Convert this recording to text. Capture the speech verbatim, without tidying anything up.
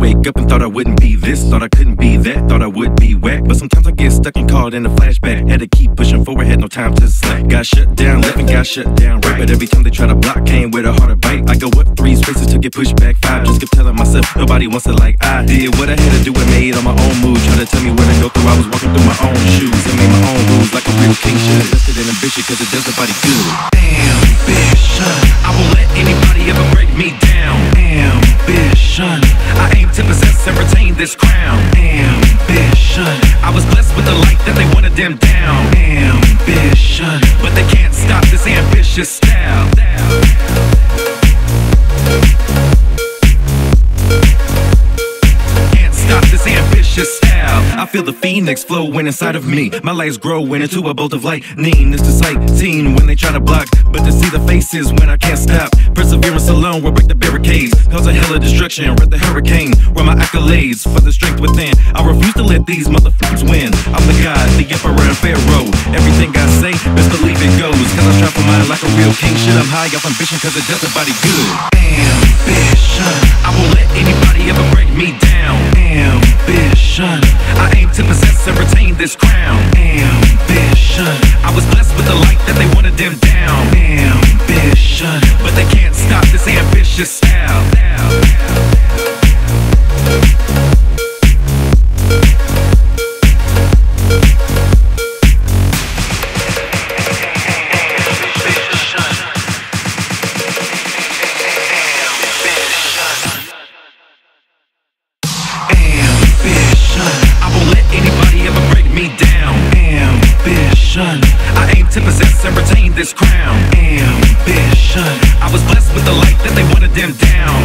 wake up and thought I wouldn't be this, thought I couldn't be that, thought I would be whack. But sometimes I get stuck and caught in a flashback. Had to keep pushing forward, had no time to slack. Got shut down left and got shut down right. But every time they try to block, came with a harder bite. I go up three spaces to get pushed back five. Just kept telling myself nobody wants it like I did. What I had to do, I made on my own mood. Try to tell me what I go through, I was walking through my own shoes and made my own rules like a real king should. Invested in ambition cause it does nobody good. Ambition, I won't let anybody ever break me down. Ambition, I aim to possess and retain this crown. Ambition, I was blessed with the light that they wanted them down. Ambition, but they can't stop this ambitious style. I feel the phoenix flowing inside of me. My light's growing into a bolt of lightning. It's the sight seen when they try to block, but to see the faces when I can't stop. Perseverance alone will break the barricades, cause a hell of destruction, wreck the hurricane. Run my accolades for the strength within. I refuse to let these motherfuckers win. I'm the god, the emperor and pharaoh. Everything I say, best believe it goes, cause I try for mine like a real king. Shit, I'm high off ambition cause it does nobody good. Ambition, I won't let anybody ever break me down. Ambition, I aim to possess and retain this crown. Ambition, I was blessed with the light that they wanted them down. Ambition, but they can't stop this ambitious style. I aim to possess and retain this crown. Ambition, I was blessed with the light that they wanted them down.